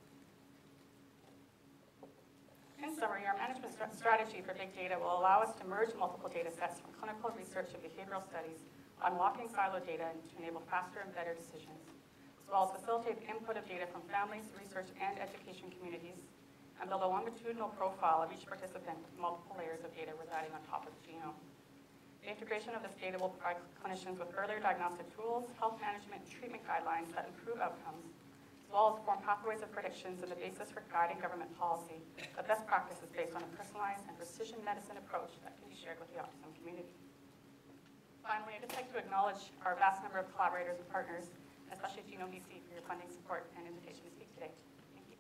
In summary, our management st strategy for big data will allow us to merge multiple data sets from clinical research and behavioral studies, unlocking siloed data to enable faster and better decisions, as well as facilitate the input of data from families, research, and education communities, and build a longitudinal profile of each participant with multiple layers of data residing on top of the genome. The integration of this data will provide clinicians with earlier diagnostic tools, health management, and treatment guidelines that improve outcomes, as well as form pathways of predictions and the basis for guiding government policy that best practices based on a personalized and precision medicine approach that can be shared with the autism community. Finally, I'd just like to acknowledge our vast number of collaborators and partners, especially Genome B C, for your funding, support, and invitation to speak today. Thank you.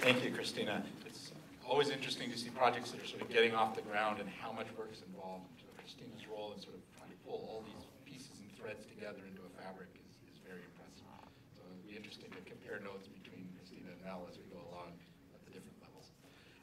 Thank you, Christina. It's always interesting to see projects that are sort of getting off the ground and how much work is involved. So Christina's role in sort of trying to pull all these pieces and threads together into a fabric is, is very impressive. So it'll be interesting to compare notes between Christina and Mel as we go along at the different levels.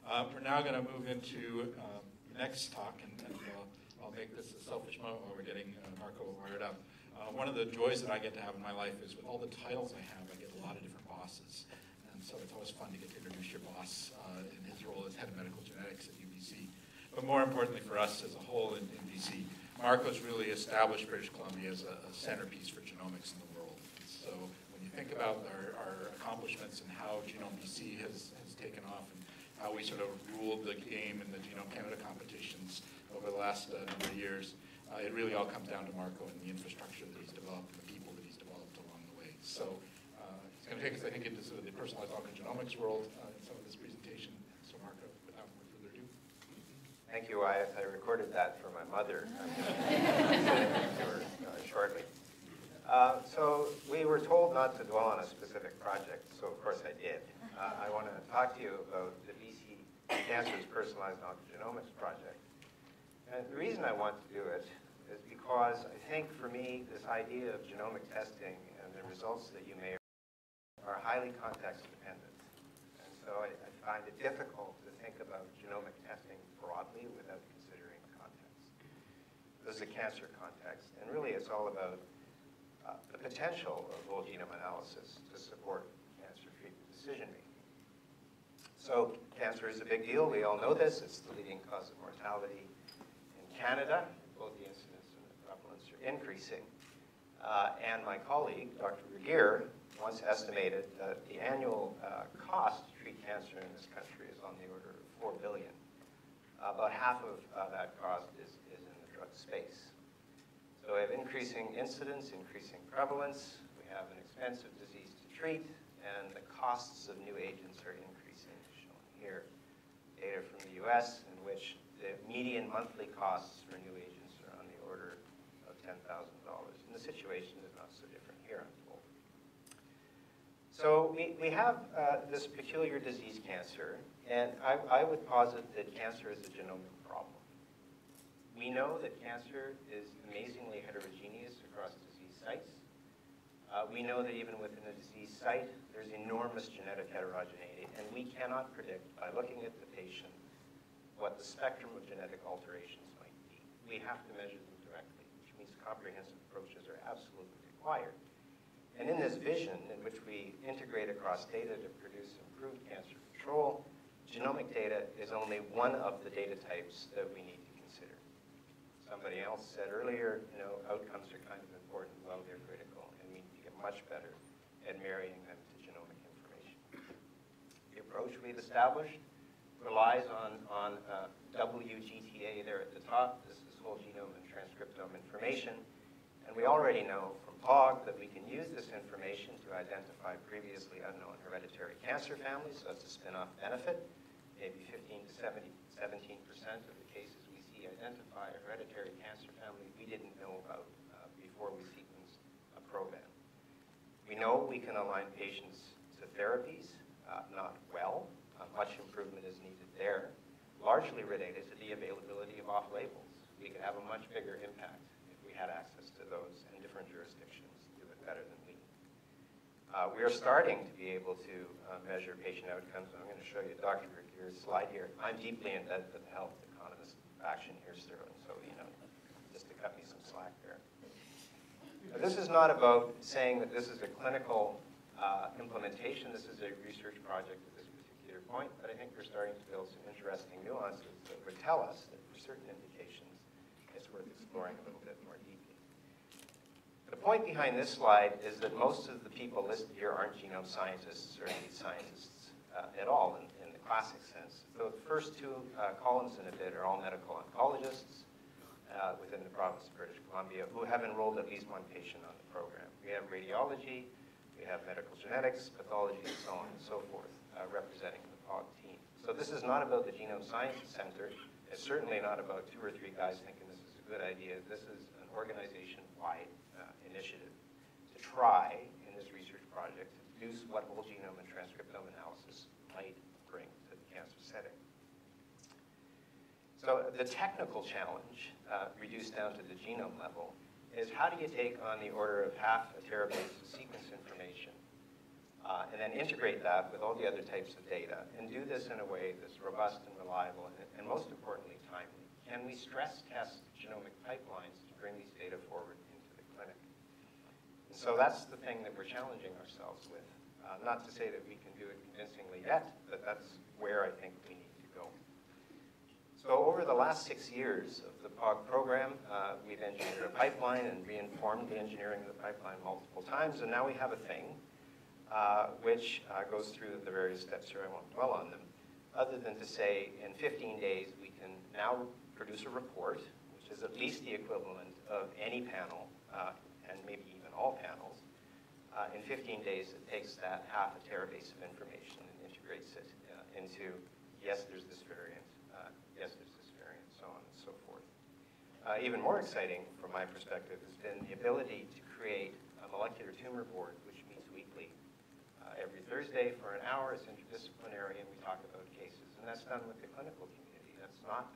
Uh, we're now going to move into um, the next talk, and, and we'll I'll make this a selfish moment while we're getting uh, Marco wired up. Uh, one of the joys that I get to have in my life is with all the titles I have, I get a lot of different bosses. And so it's always fun to get to introduce your boss uh, in his role as head of medical genetics at U B C. But more importantly for us as a whole in, in B C, Marco's really established British Columbia as a, a centerpiece for genomics in the world. And so when you think about our, our accomplishments and how Genome B C has, has taken off and how we sort of ruled the game in the Genome Canada competitions over the last uh, number of years, uh, it really all comes down to Marco and the infrastructure that he's developed and the people that he's developed along the way. So uh, it's going to take us, I think, into sort of the personalized oncogenomics world uh, in some of this presentation. So Marco, without further ado. Thank you, Wyeth. I recorded that for my mother. I'm going to send it to her uh, shortly. Uh, so we were told not to dwell on a specific project, so of course I did. Uh, I want to talk to you about the B C Cancer's Personalized Oncogenomics Project. And the reason I want to do it is because I think for me this idea of genomic testing and the results that you may are highly context dependent. And so I, I find it difficult to think about genomic testing broadly without considering context. This is a cancer context, and really it's all about uh, the potential of whole genome analysis to support cancer treatment decision making. So cancer is a big deal, we all know this, it's the leading cause of mortality in Canada. Both the incidence and the prevalence are increasing. Uh, and my colleague, Doctor Regeer, once estimated that the annual uh, cost to treat cancer in this country is on the order of four billion dollars. Uh, about half of uh, that cost is, is in the drug space. So we have increasing incidence, increasing prevalence, we have an expensive disease to treat, and the costs of new agents are increasing, shown here. Data from the U S in which the median monthly costs for new agents are on the order of ten thousand dollars. And the situation is not so different here, I'm told. So we, we have uh, this peculiar disease cancer, and I, I would posit that cancer is a genomic problem. We know that cancer is amazingly heterogeneous across disease sites. Uh, we know that even within a disease site, there's enormous genetic heterogeneity, and we cannot predict by looking at the patient what the spectrum of genetic alterations might be. We have to measure them directly, which means comprehensive approaches are absolutely required. And in this vision, in which we integrate across data to produce improved cancer control, genomic data is only one of the data types that we need to consider. Somebody else said earlier, you know, outcomes are kind of important, well, they're critical, and we need to get much better at marrying them to genomic information. The approach we've established relies on, on uh, W G T A there at the top. This is whole genome and transcriptome information. And we already know from P O G that we can use this information to identify previously unknown hereditary cancer families, so that's a spin-off benefit. Maybe fifteen to seventeen percent of the cases we see identify a hereditary cancer family we didn't know about uh, before we sequenced a program. We know we can align patients to therapies, uh, not well. Uh, much improvement is needed there, largely related to the availability of off-labels. We could have a much bigger impact if we had access to those, and different jurisdictions do it better than we. Uh, we are starting to be able to uh, measure patient outcomes. I'm going to show you Doctor Regeer's slide here. I'm deeply indebted to the health economist action here, Sterling, so, you know, just to cut me some slack there. Now, this is not about saying that this is a clinical uh, implementation. This is a research project that this point, but I think we're starting to build some interesting nuances that would tell us that for certain indications it's worth exploring a little bit more deeply. The point behind this slide is that most of the people listed here aren't genome scientists or indeed scientists uh, at all in, in the classic sense. So the first two uh, columns in a bit are all medical oncologists uh, within the province of British Columbia who have enrolled at least one patient on the program. We have radiology, we have medical genetics, pathology, and so on and so forth, uh, representing the P O G team. So this is not about the Genome Sciences Center. It's certainly not about two or three guys thinking this is a good idea. This is an organization-wide uh, initiative to try, in this research project, to deduce what whole genome and transcriptome analysis might bring to the cancer setting. So the technical challenge, uh, reduced down to the genome level, is how do you take on the order of half a terabase of sequence information uh, and then integrate that with all the other types of data and do this in a way that's robust and reliable and, and most importantly, timely. Can we stress test genomic pipelines to bring these data forward into the clinic? And so that's the thing that we're challenging ourselves with. Uh, not to say that we can do it convincingly yet, but that's where I think we need to go. So over the last six years of the P O G program, uh, we've engineered a pipeline and reinformed the engineering of the pipeline multiple times, and now we have a thing uh, which uh, goes through the various steps here. I won't dwell on them, other than to say in fifteen days we can now produce a report, which is at least the equivalent of any panel, uh, and maybe even all panels. Uh, in fifteen days it takes that half a terabase of information and integrates it uh, into, yes, there's this variant. Uh, yes, there's this variant, so on and so forth. Uh, even more exciting, from my perspective, has been the ability to create molecular tumor board, which meets weekly uh, every Thursday for an hour. It's interdisciplinary, and we talk about cases. And that's done with the clinical community. That's not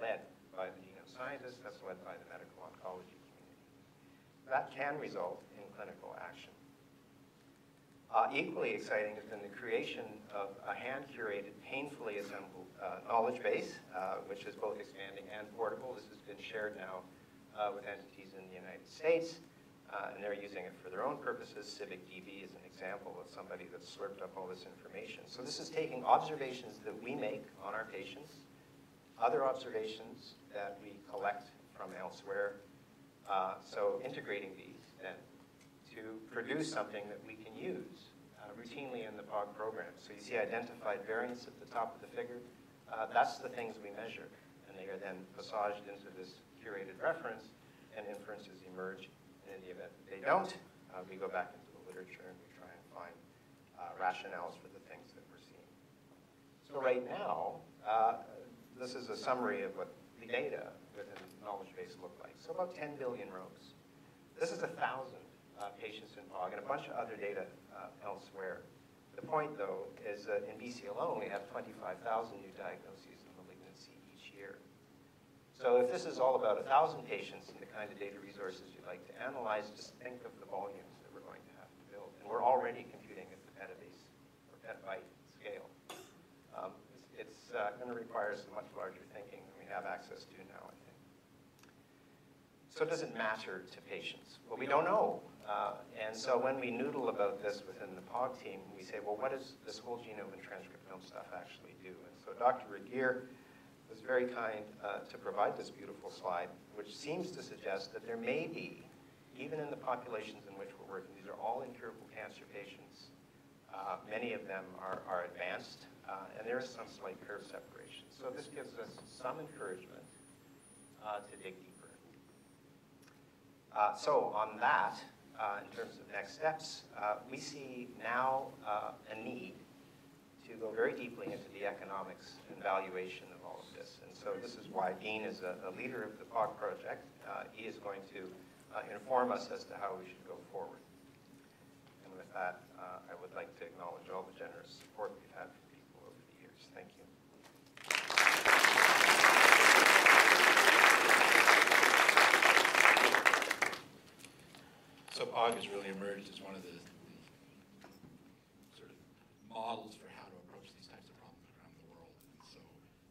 led by the genome scientists. That's led by the medical oncology community. That can result in clinical action. Uh, equally exciting has been the creation of a hand-curated, painfully assembled uh, knowledge base, uh, which is both expanding and portable. This has been shared now uh, with entities in the United States, uh, and they're using it for their own purposes. CivicDB is an example of somebody that slurped up all this information. So this is taking observations that we make on our patients, other observations that we collect from elsewhere, uh, so integrating these then to produce something that we can use uh, routinely in the POG program. So you see identified variants at the top of the figure. Uh, that's the things we measure, and they are then massaged into this curated reference, and inferences emerge. And in the event that they don't, uh, we go back into the literature and we try and find uh, rationales for the things that we're seeing. So right now, uh, this is a summary of what the data within the knowledge base look like. So about ten billion rows. This is one thousand. Uh, patients in POG, and a bunch of other data uh, elsewhere. The point, though, is that in B C alone, we have twenty-five thousand new diagnoses of malignancy each year. So if this is all about one thousand patients and the kind of data resources you'd like to analyze, just think of the volumes that we're going to have to build. And we're already computing at the petabase or petabyte scale. Um, it's it's uh, going to require some much larger thinking than we have access to now, I think. So does it matter to patients? Well, we don't know. Uh, and so when we noodle about this within the POG team, we say, well, what does this whole genome and transcriptome stuff actually do? And so Doctor Regeer was very kind uh, to provide this beautiful slide, which seems to suggest that there may be, even in the populations in which we're working, these are all incurable cancer patients. Uh, many of them are, are advanced, uh, and there is some slight curve separation. So this gives us some encouragement uh, to dig deeper. Uh, so on that, Uh, in terms of next steps, uh, we see now uh, a need to go very deeply into the economics and valuation of all of this. And so this is why Dean is a, a leader of the POG project. Uh, he is going to uh, inform us as to how we should go forward. And with that, uh, I would like to acknowledge all the generous support we've had from people over the years. Thank you. So POG has really emerged as one of the, the sort of models for how to approach these types of problems around the world. And so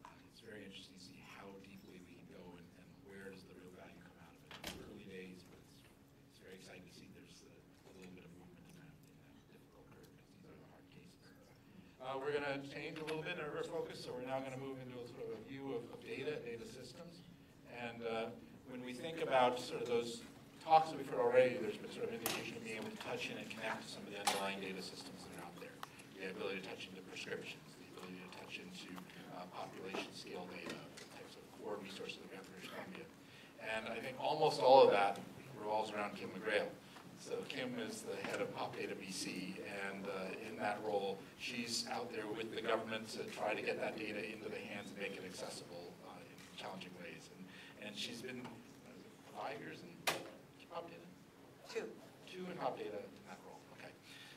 uh, it's very interesting to see how deeply we can go and, and where does the real value come out of it. It's early days, but it's, it's very exciting to see there's a, a little bit of movement in that, in that difficult curve, because these are the hard cases. Uh, we're going to change a little bit our focus, so we're now going to move into a sort of a view of, of data, data systems. And uh, when we think about sort of those talks that we've heard already, there's been sort of indication of being able to touch in and connect to some of the underlying data systems that are out there. The ability to touch into prescriptions, the ability to touch into uh, population scale data, the types of core resources that we have in British Columbia. And I think almost all of that revolves around Kim McGrail. So Kim is the head of Pop Data B C, and uh, in that role, she's out there with the government to try to get that data into the hands and make it accessible uh, in challenging ways. And, and she's been five years in Pop Data? Two. Two in Pop Data in that role, okay.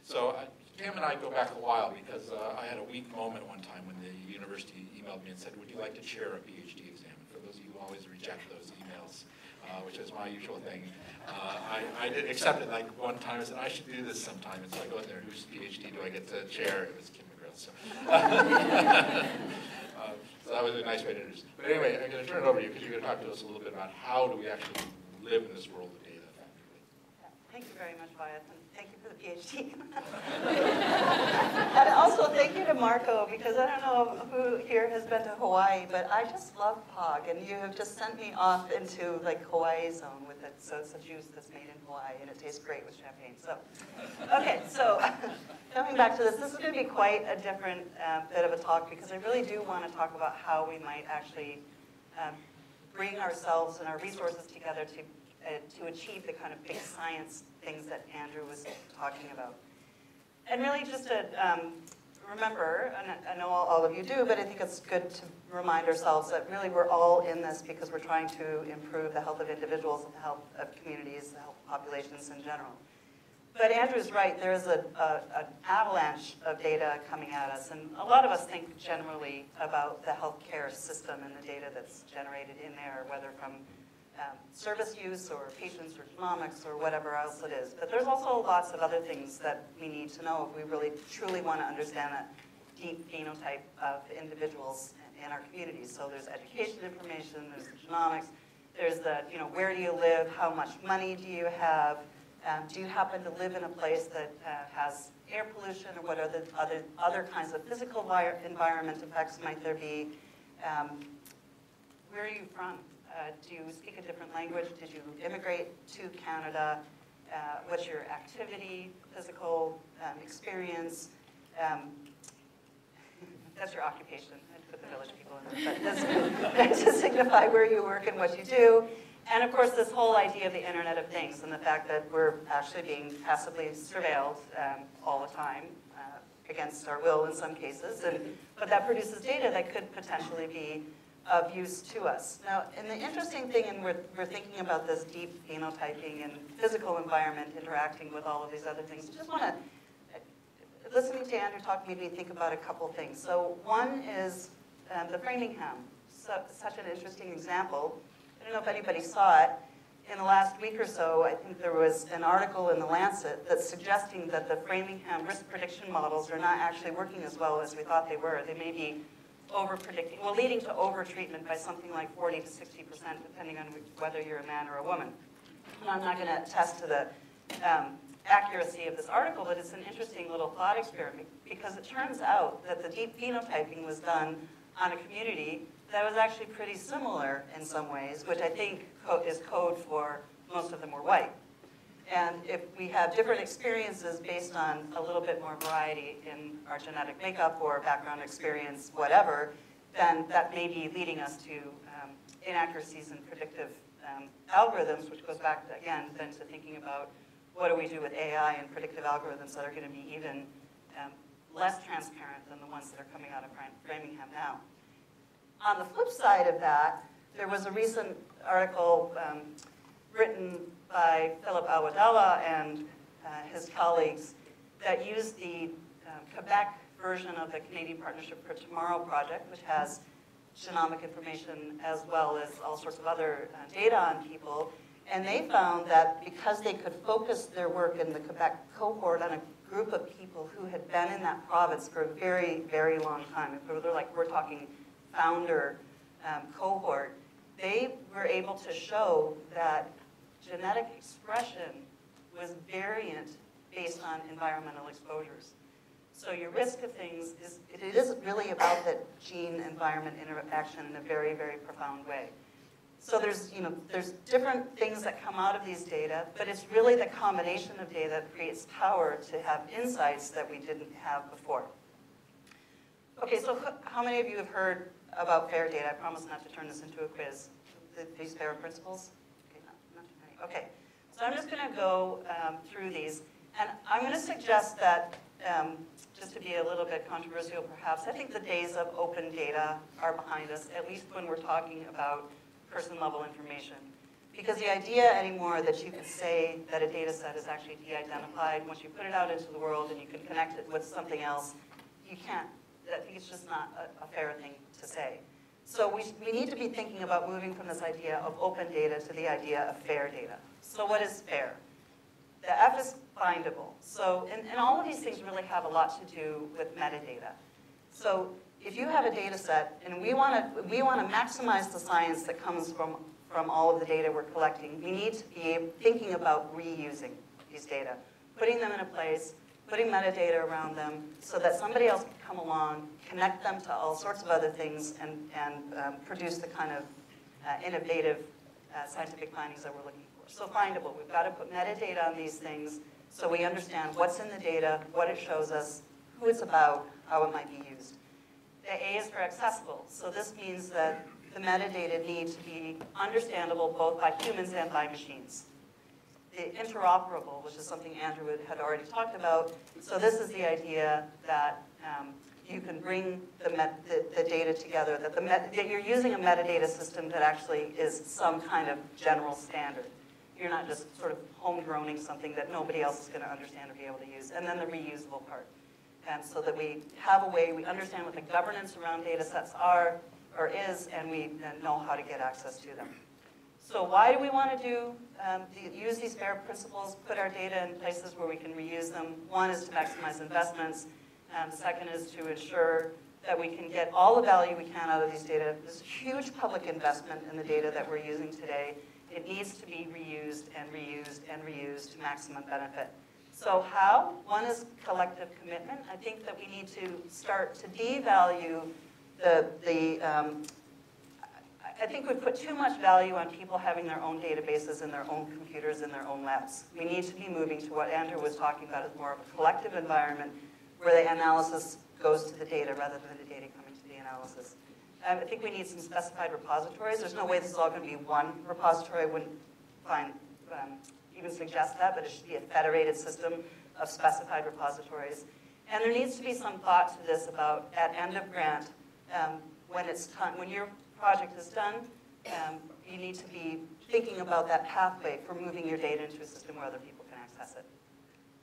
So uh, Cam and I go back a while because uh, I had a weak moment one time when the university emailed me and said, would you like to chair a PhD exam? And for those of you who always reject those emails, uh, which is my usual thing, uh, I, I did accept it like one time. I said, I should do this sometime. And so I go in there, whose PhD do I get to chair? It was Kim McGrail, so. uh, so that was a nice way to introduce. But anyway, I'm going to turn it over to you because you're going to talk to us a little bit about how do we actually live in this world of data. Thank you very much, Wyeth, and thank you for the PhD. And also thank you to Marco, because I don't know who here has been to Hawaii, but I just love POG, and you have just sent me off into like Hawaii zone with it. So it's a juice that's made in Hawaii, and it tastes great with champagne. So, okay, so coming back to this, this is going to be quite a different uh, bit of a talk, because I really do want to talk about how we might actually um, bring ourselves and our resources together to. Uh, to achieve the kind of big science things that Andrew was talking about. And really just to um, remember, and I know all of you do, but I think it's good to remind ourselves that really we're all in this because we're trying to improve the health of individuals, the health of communities, the health of populations in general. But Andrew's right, there is a, a, an avalanche of data coming at us, and a lot of us think generally about the healthcare system and the data that's generated in there, whether from um, service use or patients or genomics or whatever else it is. But there's also lots of other things that we need to know if we really truly want to understand that deep phenotype of individuals in our communities. So there's education information, there's the genomics, there's the, you know, where do you live, how much money do you have, um, do you happen to live in a place that uh, has air pollution, or what other, other, other kinds of physical environment effects might there be, um, where are you from, uh, do you speak a different language, did you immigrate to Canada, uh, what's your activity, physical um, experience, um, that's your occupation, I'd put the village people in there, but that's to signify where you work and what you do. And of course, this whole idea of the Internet of Things and the fact that we're actually being passively surveilled um, all the time, uh, against our will in some cases, and, but that produces data that could potentially be of use to us. Now, and the interesting thing, and we're, we're thinking about this deep phenotyping and physical environment interacting with all of these other things, I just want to listening to Andrew talk made me think about a couple things. So one is um, the Framingham, so, such an interesting example. I don't know if anybody saw it. In the last week or so, I think there was an article in The Lancet that's suggesting that the Framingham risk prediction models are not actually working as well as we thought they were. They may be over-predicting, well, leading to over-treatment by something like forty to sixty percent, depending on which, whether you're a man or a woman. And I'm not gonna attest to the um, accuracy of this article, but it's an interesting little thought experiment, because it turns out that the deep phenotyping was done on a community that was actually pretty similar in some ways, which I think co is code for most of them were white. And if we have different experiences based on a little bit more variety in our genetic makeup or background experience, whatever, then that may be leading us to um, inaccuracies in predictive um, algorithms, which goes back to, again, then to thinking about what do we do with A I and predictive algorithms that are going to be even um, less transparent than the ones that are coming out of Framingham now. On the flip side of that, there was a recent article um, written by Philip Awadalla and uh, his colleagues that used the uh, Quebec version of the Canadian Partnership for Tomorrow project, which has genomic information as well as all sorts of other uh, data on people. And they found that because they could focus their work in the Quebec cohort on a group of people who had been in that province for a very, very long time, if they're like, we're talking founder um, cohort, they were able to show that genetic expression was variant based on environmental exposures. So your risk of things, is it is really about that gene-environment interaction in a very, very profound way. So there's, you know, there's different things that come out of these data, but it's really the combination of data that creates power to have insights that we didn't have before. Okay, so how many of you have heard about FAIR data? I promise not to turn this into a quiz. These FAIR principles? Okay, not, not too many. Okay, so I'm just gonna go um, through these, and I'm gonna suggest that, um, just to be a little bit controversial perhaps, I think the days of open data are behind us, at least when we're talking about person-level information. Because the idea anymore that you can say that a data set is actually de-identified, once you put it out into the world and you can connect it with something else, you can't. I think it's just not a, a fair thing to say. So we, we need to be thinking about moving from this idea of open data to the idea of FAIR data. So what is FAIR? The F is findable. So, and, and all of these things really have a lot to do with metadata. So if you have a data set, and we want to we want to maximize the science that comes from, from all of the data we're collecting, we need to be thinking about reusing these data, putting them in a place, putting metadata around them so that somebody else can come along, connect them to all sorts of other things, and, and um, produce the kind of uh, innovative uh, scientific findings that we're looking for. So findable, we've got to put metadata on these things so we understand what's in the data, what it shows us, who it's about, how it might be used. The A is for accessible, so this means that the metadata need to be understandable both by humans and by machines. The interoperable, which is something Andrew had already talked about, so this is the idea that um, you can bring the, met, the, the data together, that, the met, that you're using a metadata system that actually is some kind of general standard. You're not just sort of homegrowning something that nobody else is going to understand or be able to use. And then the reusable part. And so that we have a way, we understand what the governance around data sets are or is, and we know how to get access to them. So why do we want to do, um, use these FAIR principles, put our data in places where we can reuse them? One is to maximize investments. Um, second is to ensure that we can get all the value we can out of these data. There's huge public investment in the data that we're using today. It needs to be reused and reused and reused to maximum benefit. So how? One is collective commitment. I think that we need to start to devalue the, the um, I think we put too much value on people having their own databases and their own computers and their own labs. We need to be moving to what Andrew was talking about as more of a collective environment where the analysis goes to the data rather than the data coming to the analysis. Um, I think we need some specified repositories. There's no way this is all going to be one repository. I wouldn't find, um, even suggest that, but it should be a federated system of specified repositories. And there needs to be some thought to this about at end of grant, um, when it's time, when you're project is done, um, you need to be thinking about that pathway for moving your data into a system where other people can access it.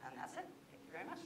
And that's it. Thank you very much.